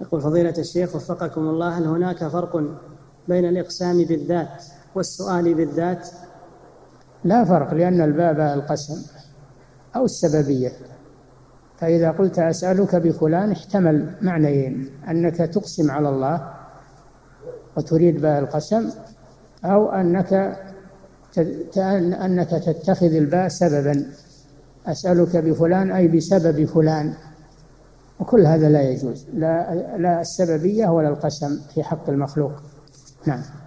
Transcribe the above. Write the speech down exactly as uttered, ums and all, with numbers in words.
يقول فضيلة الشيخ وفقكم الله، هل هناك فرق بين الإقسام بالذات والسؤال بالذات؟ لا فرق، لأن الباب القسم أو السببية، فإذا قلت أسألك بفلان احتمل معنيين، أنك تقسم على الله وتريد به القسم، أو أنك أنك تتخذ الباء سببا، أسألك بفلان أي بسبب فلان، وكل هذا لا يجوز، لا لا السببية ولا القسم في حق المخلوق. نعم.